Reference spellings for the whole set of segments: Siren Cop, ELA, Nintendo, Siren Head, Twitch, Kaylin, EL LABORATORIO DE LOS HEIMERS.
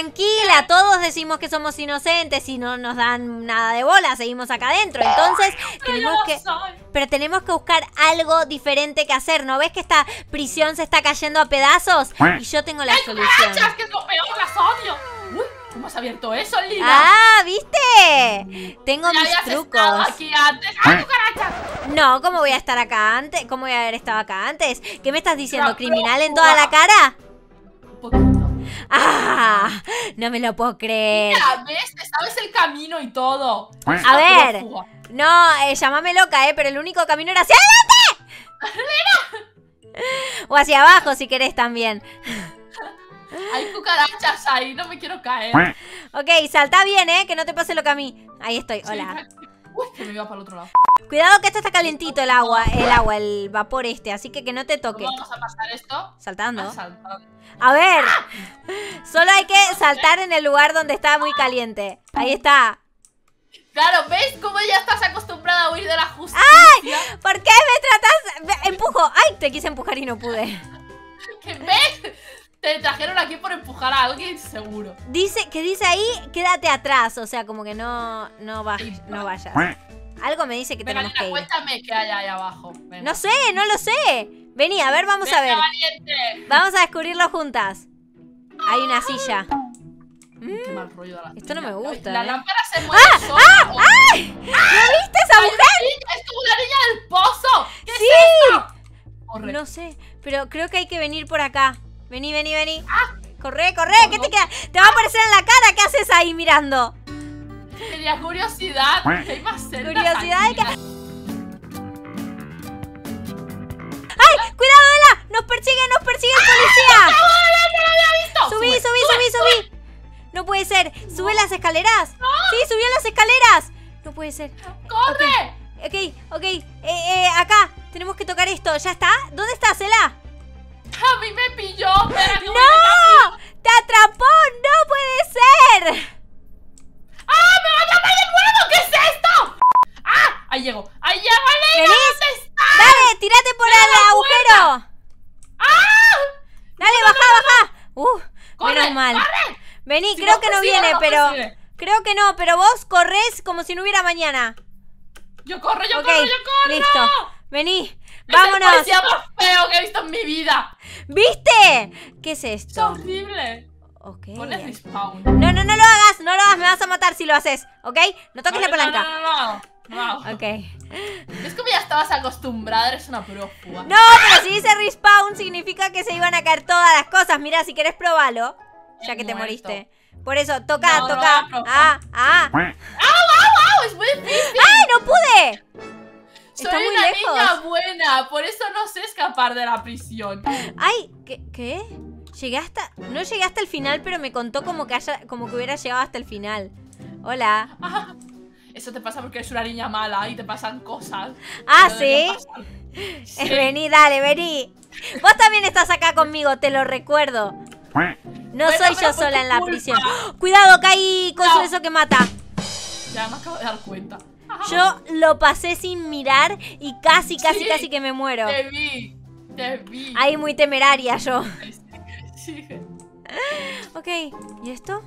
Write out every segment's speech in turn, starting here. tranquila, todos decimos que somos inocentes y no nos dan nada de bola, seguimos acá adentro. Entonces tenemos que buscar algo diferente que hacer. ¿No ves que esta prisión se está cayendo a pedazos? Y yo tengo la solución. ¡Ay, que es lo peor, las odio! ¡Uy! ¿Cómo has abierto eso, Lina? ¡Ah! ¿Viste? Tengo mis trucos. Aquí antes. ¡Ay, no! ¿Cómo voy a estar acá antes? ¿Cómo voy a haber estado acá antes? ¿Qué me estás diciendo? ¿Criminal en toda la cara? Un poquito. ¡Ah! No me lo puedo creer. Mira, ves, te sabes el camino y todo. A ver. No, llámame loca, pero el único camino era hacia adelante. O hacia abajo, si querés también. Hay cucarachas ahí, no me quiero caer. Ok, salta bien, que no te pase lo que a mí. Ahí estoy, hola. Uy, que me iba para el otro lado. Cuidado que esto está calentito, el vapor así que no te toque. ¿Cómo vamos a pasar esto? Saltando. A ver, solo hay que saltar en el lugar donde está muy caliente. Ahí está. Claro, ¿ves cómo ya estás acostumbrada a huir de la justicia? ¡Ay! ¿Por qué me tratas? Empujo. ¡Ay! Te quise empujar y no pude. ¿Qué ves? Te trajeron aquí por empujar a alguien, seguro. Dice, ¿qué dice ahí? Quédate atrás, o sea, como que no vayas. Algo me dice que tenemos que ir. Cuéntame qué hay ahí abajo. Ven. No sé, no lo sé. Vení, a ver, vamos a ver. Valiente. Vamos a descubrirlo juntas. Hay una silla. Qué mal rollo de la esto no me gusta. La lámpara se mueve sola. ¡Ay! ¿No viste esa mujer? Es como la niña del pozo. ¿Qué es esto? No sé, pero creo que hay que venir por acá. Vení, vení, vení. Corre, corre, ¿qué te queda? Te va a aparecer en la cara, ¿qué haces ahí mirando? Tenía curiosidad. ¿Qué iba a hacer? Curiosidad de que... ¡Ay! ¡Cuidado, Ela! ¡Nos persigue, nos persigue el policía! ¡No, no lo había visto! ¡Subí, subí! No puede ser. ¿Sube las escaleras? No. Sí, subió las escaleras. No puede ser. ¡Corre! Ok. Acá, tenemos que tocar esto. ¿Ya está? ¿Dónde estás, Ela? A mí me pilló. ¡No! ¡Te atrapó! ¡No puede ser! ¡Ah! ¡Me va a atrapar de nuevo! ¿Qué es esto? ¡Ah! Ahí llego. ¡Ahí llego, Leila! ¿Dónde estás? ¡Dale! ¡Tírate por el agujero! ¡Ah! ¡Dale, baja! Menos mal. ¡Corre! Vení, si creo que no viene, pero... Creo que no, pero vos corres como si no hubiera mañana. Yo corro. Listo. Vení. Vámonos. Es el policía más feo que he visto en mi vida. ¿Viste? ¿Qué es esto? Es horrible. Okay. Pones respawn. No lo hagas, me vas a matar si lo haces, ¿ok? No toques la palanca. No. Ok. Es como ya estabas acostumbrada, eres una prófuga. No, pero si dice respawn significa que se iban a caer todas las cosas. Mira, si quieres probalo, ya que te moriste. Por eso, toca. ¡Au! Es muy difícil. ¡Ay, no pude! Está soy muy una lejos. Niña buena, por eso no sé escapar de la prisión. Ay, ¿qué? Llegué hasta... No llegué hasta el final, pero me contó como que hubiera llegado hasta el final. Hola. Ah, eso te pasa porque eres una niña mala y te pasan cosas. Ah, ¿sí? Vení, dale, vení. Vos también estás acá conmigo, te lo recuerdo. No soy yo sola en la prisión. Cuidado, caí con eso que mata. Ya me acabo de dar cuenta. Yo lo pasé sin mirar y casi que me muero. Te vi. Ahí muy temeraria yo. Sí. Ok, ¿y esto?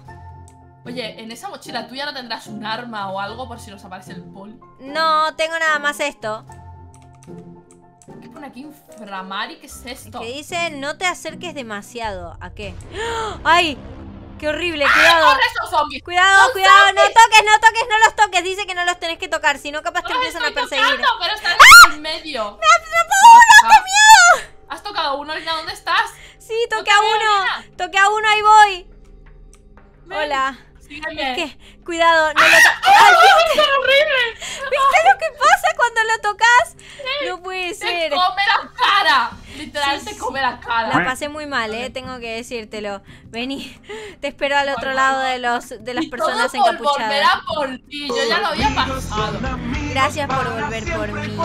Oye, en esa mochila tuya no tendrás un arma o algo por si nos aparece el pol. No, tengo nada más esto. ¿Qué pone aquí? Inframari, ¿qué es esto? Que dice, no te acerques demasiado. ¿A qué? ¡Ay! ¡Qué horrible! ¡Cuidado! ¡Cuidado! ¡No toques! ¡No los toques! Dice que no los tenés que tocar, si no capaz te empiezan a perseguir. Tocando, pero están en medio. ¡Me atrapó uno! ¡Qué miedo! ¿Has tocado uno, Lina? ¿Dónde estás? Sí, toqué a uno. Ahí voy. Ven. Hola. Sígueme. Es que, cuidado, no lo toques. ¡Qué horrible! ¿Viste lo que pasa cuando lo tocas? Sí, no puede ser. ¡Te come la cara! Literal, sí, te come la cara. La pasé muy mal, tengo que decírtelo. Vení, te espero al otro lado de las personas encapuchadas. Volverá por ti, yo ya lo había pasado. Gracias por volver por mí.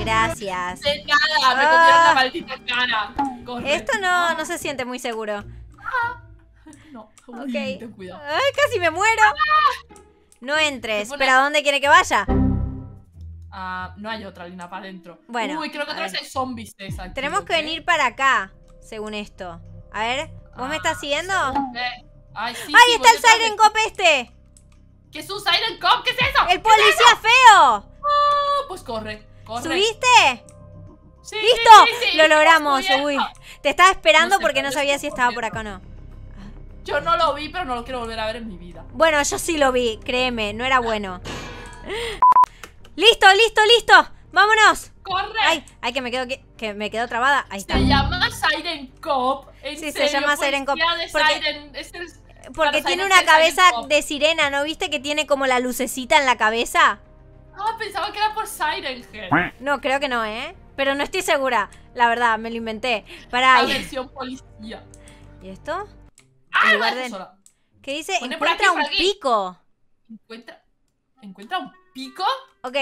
Gracias. De nada, me comieron la maldita cara. Corre. Esto no se siente muy seguro. No, okay. Ten cuidado. Ay, casi me muero. No entres, pero ¿a dónde quiere que vaya? No hay otra, Lina, para adentro. Bueno, uy, creo que otra vez hay zombies de esa. Tenemos que venir para acá, según esto. A ver, ¿vos me estás siguiendo? Ay, sí, ahí sí, está el Siren Cop este. ¿Qué es un Siren Cop? ¿Qué es eso? El policía es eso? Feo. Oh, pues corre, corre. ¿Subiste? Sí, listo, sí. Lo logramos. Uy, te estaba esperando, no sé, porque no sabía si estaba por acá o no. Yo no lo vi, pero no lo quiero volver a ver en mi vida. Bueno, yo sí lo vi, créeme, no era bueno. Listo, listo, listo. Vámonos. Corre. Ay, que me quedo trabada. Ahí está. Se llama Siren Cop. ¿En sí, serio? Se llama Siren Cop. Porque tiene una cabeza de sirena, ¿no viste que tiene como la lucecita en la cabeza? Ah, pensaba que era por Siren Head. No, creo que no, ¿eh? Pero no estoy segura. La verdad, me lo inventé. Para la versión policía. ¿Y esto? ¡Ah! ¿Qué dice? Pone encuentra un pico. ¿Encuentra un pico? Ok,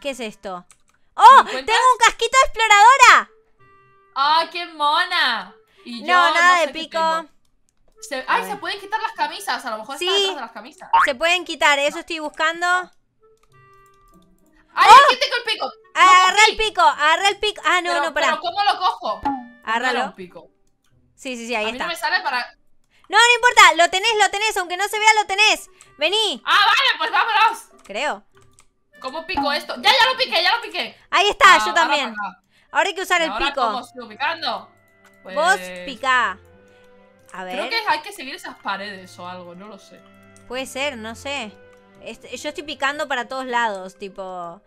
¿qué es esto? ¡Oh! ¡Tengo un casquito de exploradora! ¡Ah, qué mona! Y yo no, nada de pico. Ay, se pueden quitar las camisas. A lo mejor sí, está detrás de las camisas. Se pueden quitar, eso estoy buscando. ¡Ay, aquí tengo el pico! Agarré el pico, agarré el pico. Ah, no, pero, no, pará. ¿Pero cómo lo cojo? Agárralo. Un pico. Sí, sí, sí, ahí está. A mí no me sale para... No, no importa, lo tenés, aunque no se vea, lo tenés. Vení. Ah, vale, pues vámonos. Creo. ¿Cómo pico esto? Ya lo piqué, ya lo piqué. Ahí está, yo también. Ahora hay que usar el pico. ¿Cómo sigo picando? Pues... Vos picá. A ver. Creo que hay que seguir esas paredes o algo, no lo sé. Puede ser, no sé. Yo estoy picando para todos lados, tipo...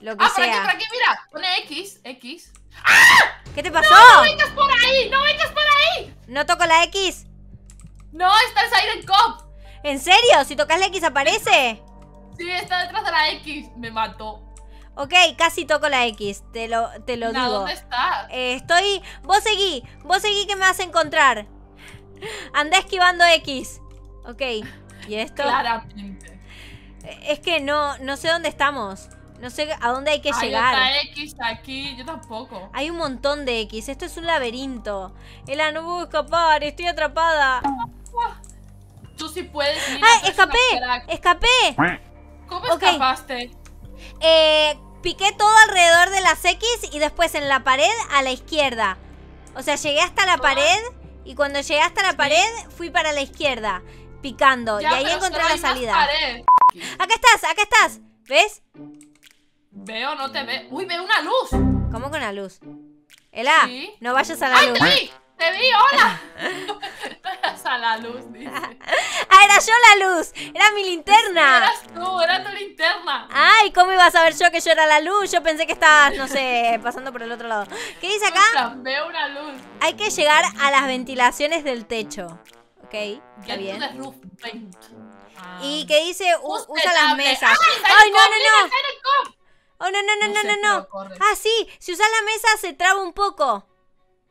Lo que sea. Por aquí, mira. Pone X, X. ¡Ah! ¿Qué te pasó? ¡No vengas por ahí! ¡No vengas por ahí! No toco la X. No, está el Siren Cop. ¿En serio? Si tocas la X aparece. Sí, está detrás de la X. Me mató. Ok, casi toco la X. Te lo digo. ¿Dónde estás? Estoy... Vos seguí que me vas a encontrar. Andá esquivando X. Ok. ¿Y esto? Claramente. Es que no sé dónde estamos. No sé a dónde hay que llegar. Hay otra X aquí, yo tampoco. Hay un montón de X, esto es un laberinto. Ela, no puedo escapar, estoy atrapada. Tú sí puedes. Mira, ¡Escapé! ¿Cómo escapaste? Piqué todo alrededor de las X y después en la pared a la izquierda. O sea, llegué hasta la pared y cuando llegué hasta la pared fui para la izquierda, picando. Ya, y ahí encontré la salida. Acá estás. ¿Ves? Veo, no te veo. Uy, veo una luz. ¿Cómo que una luz? Ela, ¿sí? No vayas a la luz. ¡Te vi! ¡Hola! No vayas a la luz, dice. Ah, era yo la luz. Era mi linterna. Sí, eras tú, era tu linterna. Ay, ¿cómo iba a saber yo que yo era la luz? Yo pensé que estabas, no sé, pasando por el otro lado. ¿Qué dice acá? Veo una luz. Hay que llegar a las ventilaciones del techo. Ok, está bien. ¿Y qué dice? Usa las mesas. ¡Ay, no! Oh, no. Ah, sí, si usas la mesa se traba un poco.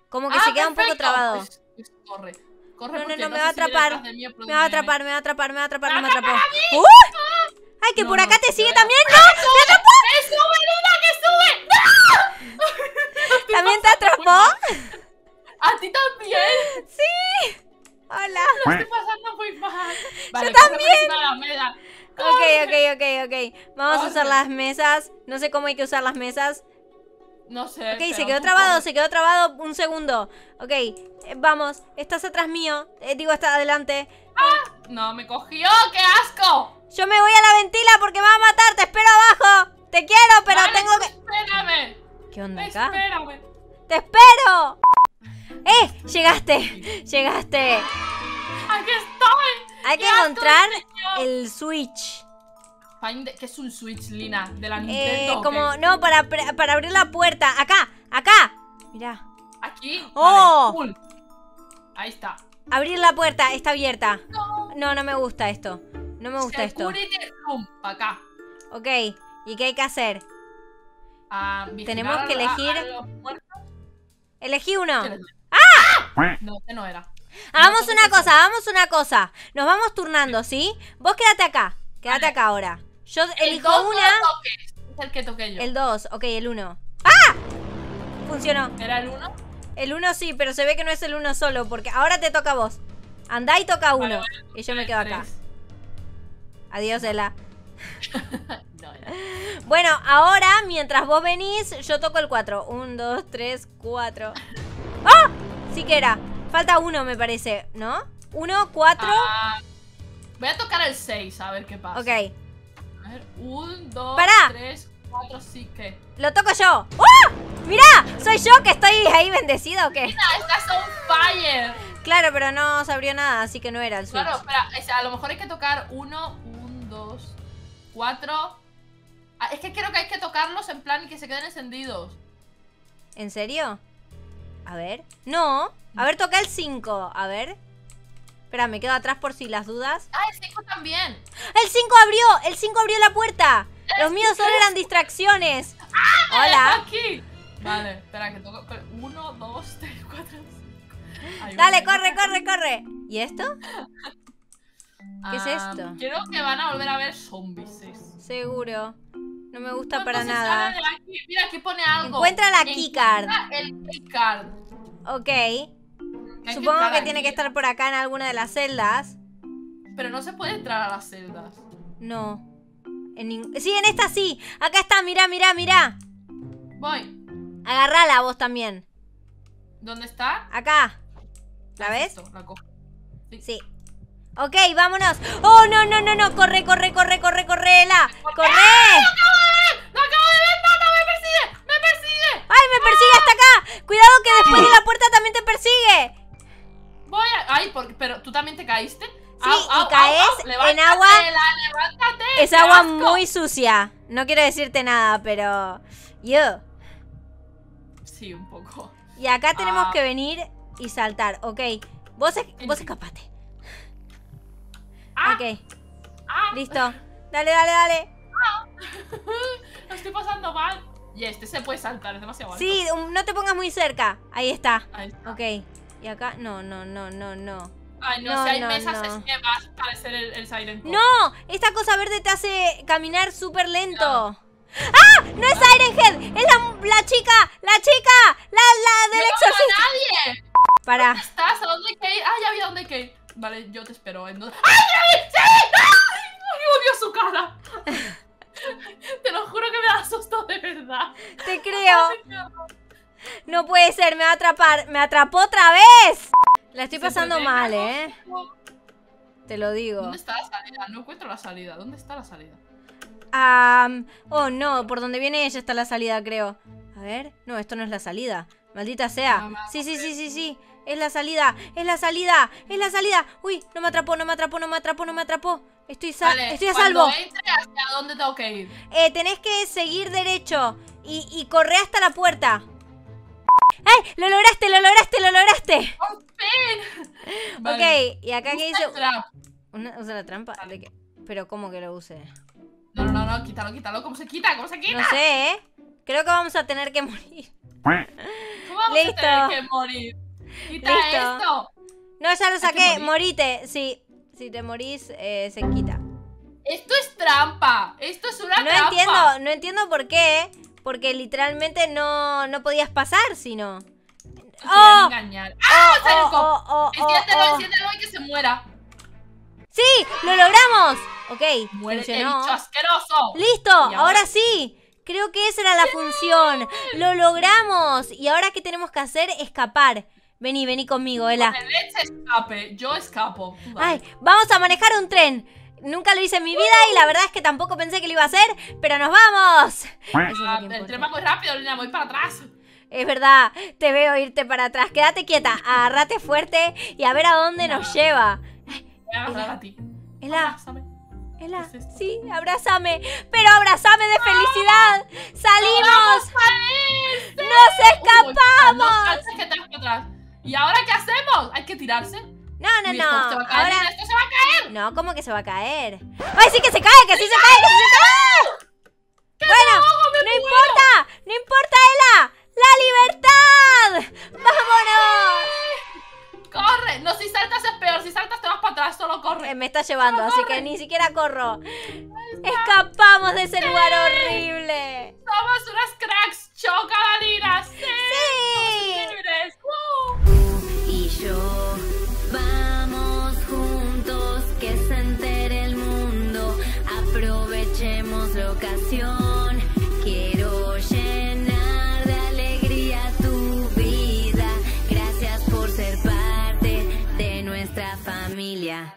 Como que se queda perfecto. Un poco trabado. Corre, no, me va a atrapar. Me atrapó. ¡Ay, que por acá te sigue también! ¡No! ¡Me atrapó! ¡Que sube, Luna, que sube! ¡No! ¿También te atrapó? ¿A ti también? ¡Sí! ¡Hola! Lo estoy pasando muy mal. Vale, ¡yo también! Ok. Vamos a usar las mesas. No sé cómo hay que usar las mesas. No sé. Ok, se quedó trabado un segundo. Ok, vamos. Estás atrás mío. Hasta adelante. ¡Ah! ¡No, me cogió! ¡Qué asco! Yo me voy a la ventila porque me va a matar. Te espero abajo. Te quiero, pero vale, tengo que... ¡Espérame! ¿Qué onda acá? ¡Espérame! ¡Te espero! Llegaste. ¡Aquí estoy! Hay que encontrar el Switch. ¿Qué es un Switch, Lina? ¿De la Nintendo? No, para abrir la puerta. Acá. Mirá. ¿Aquí? ¡Oh! Vale, ahí está. Abrir la puerta, está abierta. No me gusta esto. Security room, acá. Ok, ¿y qué hay que hacer? Tenemos que elegir... Elegí uno. ¡Ah! No, este no era. Hagamos una cosa. Nos vamos turnando, ¿sí? Vos quédate acá ahora. Yo elijo una. Es el que toqué yo. El 2, ok, el 1. ¡Ah! Funcionó. ¿Era el 1? El 1 sí, pero se ve que no es el 1 solo, porque ahora te toca a vos. Andá y toca 1. Vale, y yo me quedo acá. Adiós, Ela. Bueno, ahora, mientras vos venís, yo toco el 4. 1, 2, 3, 4. ¡Ah! Sí que era. Falta uno, me parece, ¿no? 1, 4. Voy a tocar el 6, a ver qué pasa. Ok. A ver, 1, 2, 3, 4, sí que. Lo toco yo. ¡Oh! ¡Mirá! ¿Soy yo que estoy ahí bendecida o qué? Mira, estás on fire. Claro, pero no se abrió nada, así que no era el switch. Claro, espera, a lo mejor hay que tocar 1, 1, 2, 4. Es que creo que hay que tocarlos en plan y que se queden encendidos. ¿En serio? A ver. No. A ver, toca el 5. A ver. Espera, me quedo atrás por si las dudas. Ah, el 5 también. ¡El 5 abrió! ¡El 5 abrió la puerta! Los míos solo eran distracciones. ¡Ah! ¡Hola! Aquí. Vale, espera, que toco. 1, 2, 3, 4, 5. Dale, corre, corre, corre. ¿Y esto? ¿Qué es esto? Creo que van a volver a ver zombies. Seguro. No me gusta para nada. Aquí. Mira, aquí pone algo. Encuentra la keycard. El keycard. Ok. Supongo que tiene que estar por acá en alguna de las celdas. Pero no se puede entrar a las celdas. No. Sí, en esta sí. Acá está, mirá, mirá, mirá. Voy. Agarrala vos también. ¿Dónde está? Acá. ¿La ves? La cojo. Sí. Ok, vámonos. Oh, no, no, no, no. Corre, corre, corre, corre, corre, Ela. Corre. ¡Lo acabo de ver! ¡No, no! ¡Me persigue! ¡Me persigue! ¡Ay, me persigue hasta acá! Cuidado que después de la puerta también te persigue. Voy a... Ay, pero tú también te caíste. Sí, y caes en agua. Levántate, es agua muy sucia. No quiero decirte nada, pero... Yo. Sí, un poco. Y acá tenemos que venir y saltar. Ok, vos escapate. Ok. Listo. Dale, dale, dale. Lo estoy pasando mal. Y este se puede saltar, es demasiado alto. Sí, no te pongas muy cerca. Ahí está. Ahí está. Ok. Y acá... No, no, no, no, no. Ay, no, si hay mesas es que vas a parecer el Siren Cop. ¡No! Esta cosa verde te hace caminar súper lento. No. ¡Ah! ¡No es Siren Head! ¡Es la chica! ¡La chica! ¡La del exorcista! ¡No nadie! Para. ¿Dónde estás? ¿A dónde hay que ir? Ah, ya vi dónde hay que ir. Vale, yo te espero. ¿En dónde? ¡Ay, ya vi! ¡Sí! ¡Ay! No, me volvió su cara. Te lo juro que me da susto de verdad. Te creo. No puede ser, me va a atrapar. ¡Me atrapó otra vez! La estoy pasando mal, te lo digo. ¿Dónde está la salida? No encuentro la salida. ¿Dónde está la salida? Oh no, por donde viene ella está la salida, creo. A ver, no, esto no es la salida. Maldita sea. Sí, sí, sí, sí, sí. Es la salida, es la salida, es la salida. Uy, no me atrapó, no me atrapó, no me atrapó, no me atrapó. Estoy a salvo. ¿Hacia dónde tengo que ir? Tenés que seguir derecho y correr hasta la puerta. ¡Ay! ¡Lo lograste! ¡Lo lograste! ¡Lo lograste! ¡Por fin! Vale. Ok, y acá que dice... ¿Usa la trampa? Vale. ¿Pero cómo que lo use? No, no, no, quítalo, quítalo. ¿Cómo se quita? ¿Cómo se quita? No sé, ¿eh? Creo que vamos a tener que morir. ¿Cómo vamos a tener que morir? ¡Quita esto! No, ya lo saqué. Morite. Sí, si te morís, se quita. ¡Esto es trampa! ¡Esto es una trampa! No entiendo por qué... Porque literalmente no podías pasar, sino... ¡Oh! Engañar. ¡Ah! ¡Siren Cop! Enciéndelo y que se muera. ¡Sí! ¡Lo logramos! Ok, muérete, funcionó. Bicho asqueroso. ¡Listo! Ahora sí. Creo que esa era la función. ¡Lo logramos! Y ahora ¿qué tenemos que hacer? Escapar. Vení, vení conmigo, Ela. Con el LED se escape. Yo escapo. Vale. Ay, vamos a manejar un tren. Nunca lo hice en mi vida y la verdad es que tampoco pensé que lo iba a hacer, pero nos vamos. El tren va muy rápido, Lina, voy para atrás. Es verdad, te veo irte para atrás. Quédate quieta, agárrate fuerte y a ver a dónde nos lleva. Voy a agarrar a ti. Ela, Ela, sí, abrázame, pero abrázame de felicidad. ¡Salimos! ¡Nos escapamos! ¿Y ahora qué hacemos? ¿Hay que tirarse? No, no, no. ¡Esto se va a caer! No, ¿cómo que se va a caer? ¡Ay, sí que se cae! ¡Que sí se cae! ¡Que sí se cae! Bueno, no importa. No importa, Ela. ¡La libertad! ¡Vámonos! ¡Corre! No, si saltas es peor. Si saltas te vas para atrás. Solo corre. Me está llevando, así que ni siquiera corro. Escapamos de ese lugar horrible. Somos unas cracks chocadarinas. ¡Sí! ¡Somos libres! Y yo... Vamos juntos, que se entere el mundo, aprovechemos la ocasión, quiero llenar de alegría tu vida, gracias por ser parte de nuestra familia. familia.